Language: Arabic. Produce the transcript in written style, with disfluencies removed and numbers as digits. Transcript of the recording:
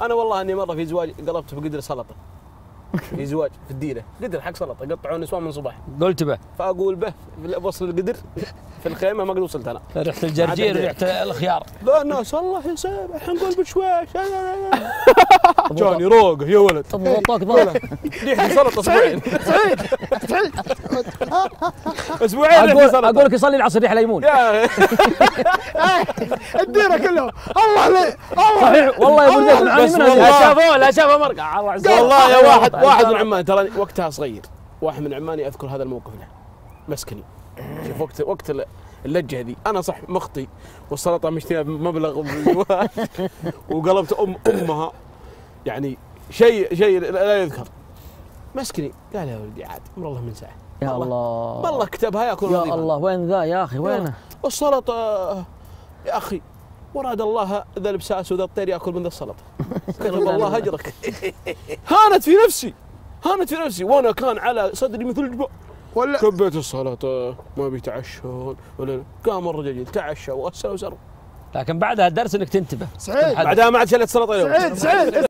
انا والله اني مره في زواج قلبت بقدر سلطه. في زواج في الديره قدر حق سلطه قطعوا نسوان من صباح. قلت به فاقول به بوصل القدر في الخيمه ما قد وصلت انا. ريحه الجرجير ريحه الخيار. لا الناس الله يسامح الحين نقول بشويش. جاني روقه يا ولد. طب غطاك ضاله. ريحه سلطه اسبوعين. سعيد سعيد اسبوعين ريحه سلطه. اقول لك يصلي العصر ريحه ليمون. الديره كلهم الله لي الله. والله يا ابو زيد نعاني منها. لا شافوه لا شافوه مرقع الله عز وجل. والله يا واحد من عماني ترى وقتها صغير. واحد من عماني اذكر هذا الموقف له مسكني. شوف وقت اللجه ذي انا صح مخطي والسلطه مشتريها بمبلغ وقلبت امها يعني شيء لا يذكر مسكني. قال يا ولدي عاد امر الله من ساعه يا الله والله كتبها ياكل يا رضيبها. الله وين ذا يا اخي وينه السلطه يا اخي وراد الله ذا البساس وذا الطير ياكل من ذا السلطه. كتب الله اجرك. هانت في نفسي هانت في نفسي وانا كان على صدري مثل الجبال. ولا كبيت السلطه ما بيتعشون ولا قام الرجال تعشى واسى وسروا. لكن بعدها الدرس انك تنتبه سعيد. بعدها ما عاد شلت سلطه يوم. سعيد